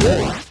Yeah.